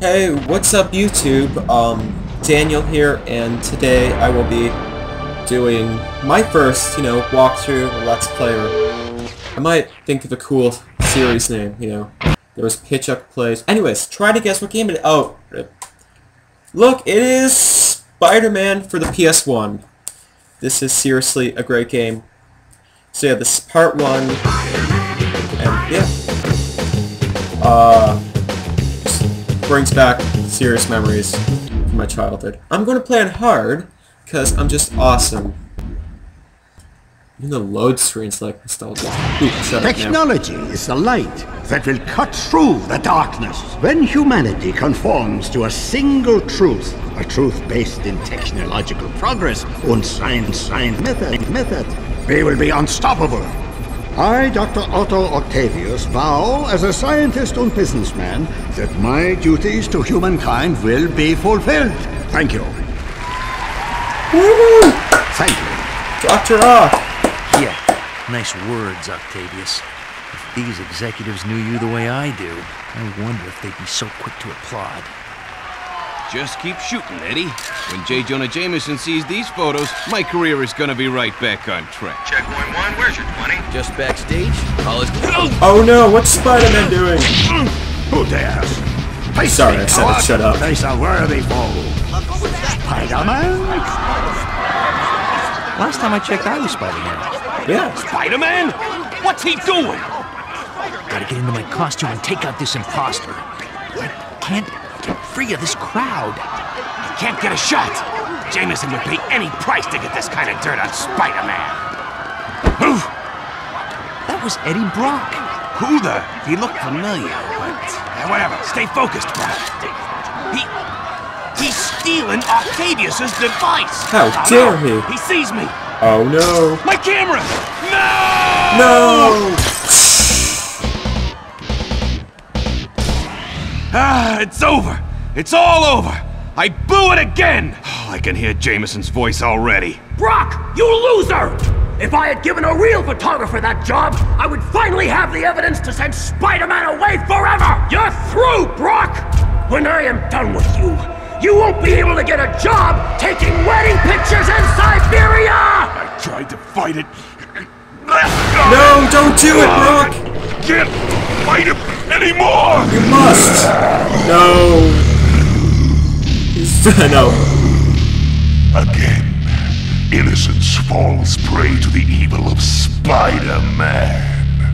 Hey, what's up YouTube? Daniel here, and today I will be doing my first, walkthrough of Let's Player. I might think of a cool series name, There was Pitch Up Plays. Anyways, try to guess what game it is. Oh, look, it is Spider-Man for the PS1. This is seriously a great game. So yeah, this is part one, and yeah. Brings back serious memories from my childhood. I'm going to play it hard, because I'm just awesome. Even the load screen's like nostalgia. Technology is the light that will cut through the darkness. When humanity conforms to a single truth, a truth based in technological progress, on science method, they will be unstoppable. I, Dr. Otto Octavius, vow as a scientist and businessman that my duties to humankind will be fulfilled. Thank you. Woo! Thank you. Dr. Ock. Yeah, nice words, Octavius. If these executives knew you the way I do, I wonder if they'd be so quick to applaud. Just keep shooting, Eddie. When J. Jonah Jameson sees these photos, my career is gonna be right back on track. Checkpoint one, where's your 20? Just backstage? College. Oh no, what's Spider-Man doing? Who dares? Sorry, I said it, shut up. Face a worthy foe. Spider-Man? Last time I checked, I was Spider-Man. Yeah. Spider-Man? What's he doing? Gotta get into my costume and take out this imposter. I can't get free of this crowd. You can't get a shot. Jameson would pay any price to get this kind of dirt on Spider-Man. Who? That was Eddie Brock. Who the? He looked familiar, but... whatever, stay focused, Brock. He's stealing Octavius's device. How dare he? He sees me. Oh, no. My camera! No! No! Ah, it's over! It's all over! I blew it again! Oh, I can hear Jameson's voice already. Brock, you loser! If I had given a real photographer that job, I would finally have the evidence to send Spider-Man away forever! You're through, Brock! When I am done with you, you won't be able to get a job taking wedding pictures in Siberia! I tried to fight it. No, don't do it, Brock! Can't fight it anymore! You must! No! No. Again, innocence falls prey to the evil of Spider-Man.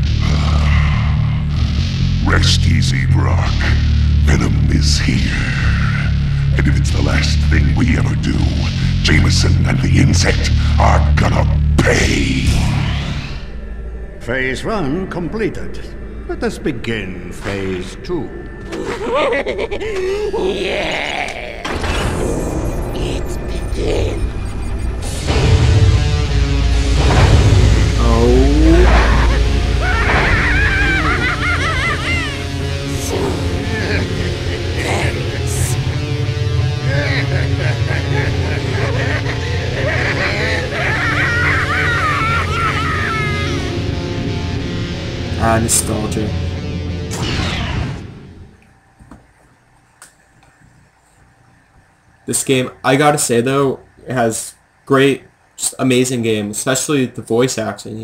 Rest easy, Brock. Venom is here. And if it's the last thing we ever do, Jameson and the insect are gonna pay. Phase 1 completed. Let us begin phase 2. Yeah! It begins. Ah, nostalgia. This game, I gotta say though, it has great, just amazing game, especially the voice acting,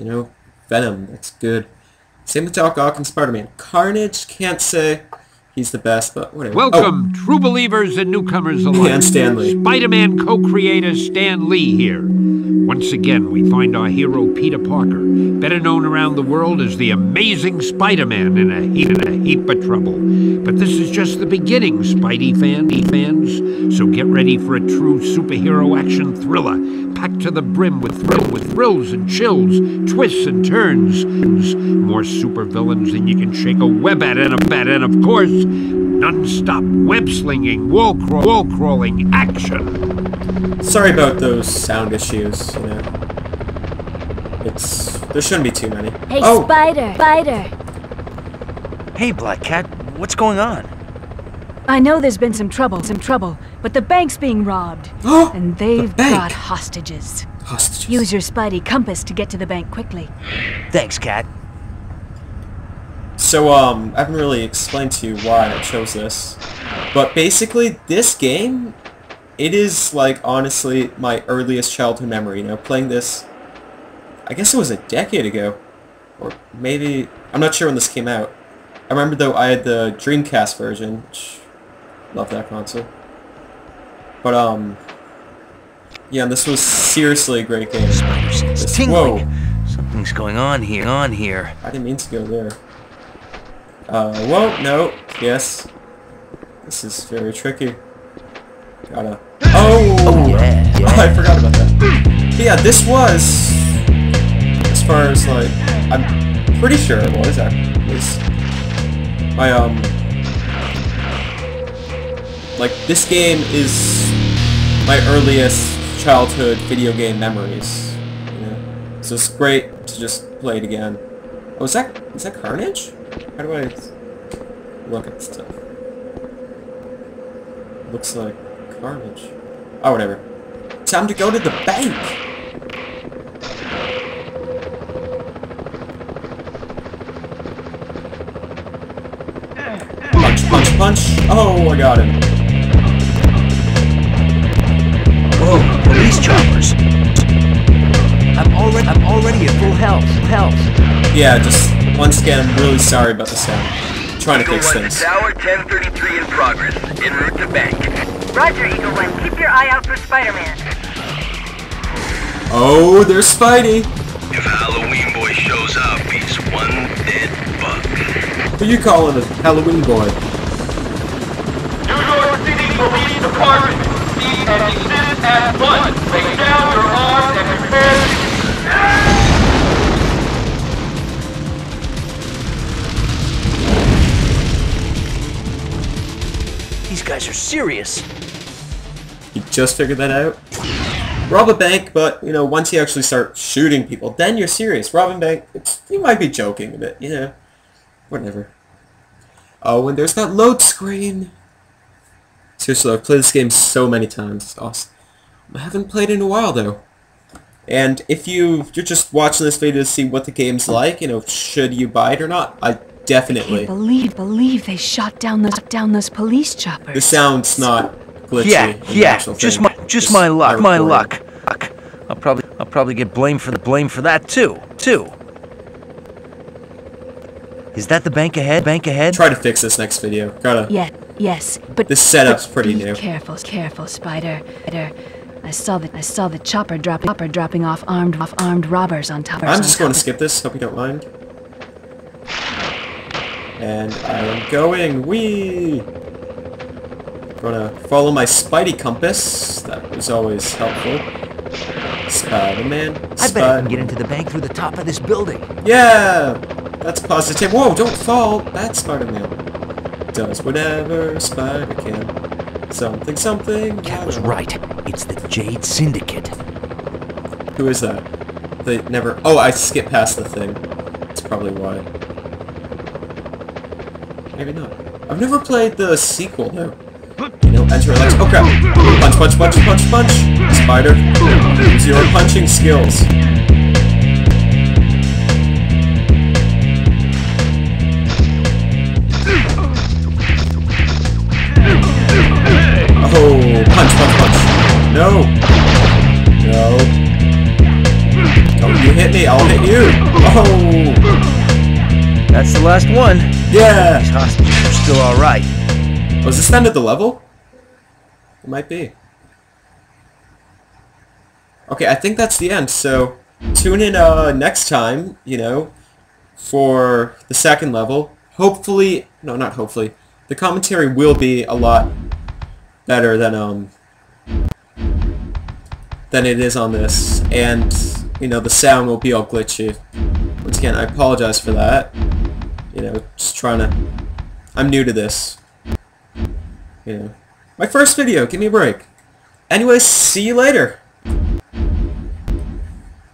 Venom, that's good. Same with Doc Ock and Spider-Man. Carnage, can't say he's the best, but whatever. Welcome, true believers and newcomers alike. And Stan Lee. Spider-Man co-creator Stan Lee here. Once again, we find our hero Peter Parker, better known around the world as the Amazing Spider-Man, in a heap of trouble. But this is just the beginning, Spidey fans. So get ready for a true superhero action thriller, packed to the brim with thrills and chills, twists and turns, more supervillains than you can shake a web at, and of course, non-stop web-slinging, wall-crawling action. Sorry about those sound issues, There shouldn't be too many. Hey, oh. Spider! Hey, Black Cat, what's going on? I know there's been some trouble, but the bank's being robbed. And they've got hostages. Use your Spidey compass to get to the bank quickly. Thanks, Cat. So, I haven't really explained to you why I chose this. But basically, this game, it is, like, honestly, my earliest childhood memory. You know, playing this, I guess it was a decade ago. Or maybe, I'm not sure when this came out. I remember, though, I had the Dreamcast version, which, love that console. But, yeah, this was seriously a great game. This, whoa! Something's going on here, I didn't mean to go there. Whoa, no, yes. This is very tricky. Gotta... Oh! Oh yeah, yeah. I forgot about that. But yeah, this was... As far as, like... I'm pretty sure it was, actually. My, like, this game is my earliest childhood video game memories. You know? So it's great to just play it again. Oh, is that Carnage? How do I look at stuff? Looks like Carnage. Oh, whatever. Time to go to the bank! Punch, punch, punch! Oh, I got him. Whoa, police choppers! I'm already at full health, Yeah, just once again, I'm really sorry about the sound. Trying to fix things. Tower 1033 in progress. En route to bank. Roger, Eagle One. Keep your eye out for Spider-Man. Oh, there's Spidey. If Halloween Boy shows up, he's one dead buck. Who you calling a Halloween Boy? New York City Police Department. Seize and exit at once. Lay down your arms and prepare to... Ah! These guys are serious. You just figured that out? Rob a bank, but, you know, once you actually start shooting people, then you're serious. Robbing bank, it's, you might be joking a bit, you know. Whatever. Oh, and there's that load screen. Seriously, I've played this game so many times. It's awesome. I haven't played in a while, though. And if you're just watching this video to see what the game's like, you know, should you buy it or not, I... Definitely. I can't believe they shot down those police choppers. The sound's not glitchy. Yeah. Just my luck. My luck. I'll probably get blamed for the that too. Is that the bank ahead? Try to fix this next video. Gotta. Yes. But this setup's pretty new. Careful, Spider. I saw the chopper dropping off armed robbers on top. I'm just going to skip this. Hope you don't mind. And I am going, wee! Gonna follow my Spidey compass. That was always helpful. Spider-Man. I bet I can get into the bank through the top of this building. Yeah! That's positive. Whoa, don't fall! That's Spider-Man. Does whatever Spider can. Something. Cat was right. It's the Jade Syndicate. Who is that? They never... Oh, I skipped past the thing. That's probably why. Maybe not. I've never played the sequel, though. You know, enter relax. Oh crap! Punch, punch, punch, punch, punch! Spider, use your punching skills. Oh, punch, punch, punch. No! No. Don't you hit me, I'll hit you! Oh! That's the last one. Yeah! These hostages are still alright. Was this the end of the level? It might be. Okay, I think that's the end, so tune in next time, you know, for the second level. Hopefully, no, not hopefully, the commentary will be a lot better than it is on this, and, you know, the sound will be all glitchy. Once again, I apologize for that. You know, just trying to... I'm new to this. You know. My first video, give me a break. Anyways, see you later!